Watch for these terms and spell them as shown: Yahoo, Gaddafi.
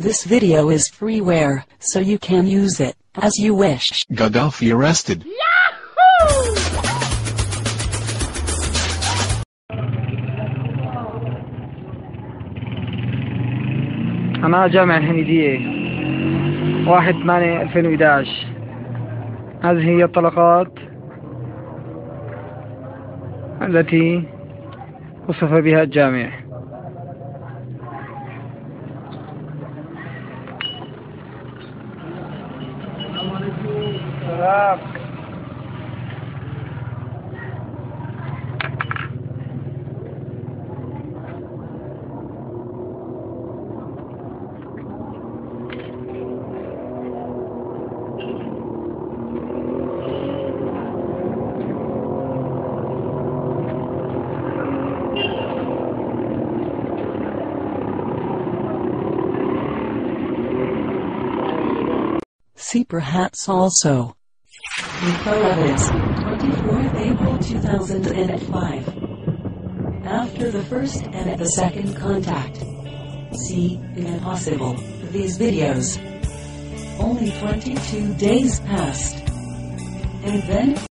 This video is freeware, so you can use it as you wish. Gaddafi arrested. Yahoo! أنا جامعة الهندية 1/8/2011. هذه هي الطلقات التي وصف بها الجامع. See perhaps also. Info evidence, 24th April 2005. After the first and the second contact. See, impossible, these videos. Only 22 days passed. And then...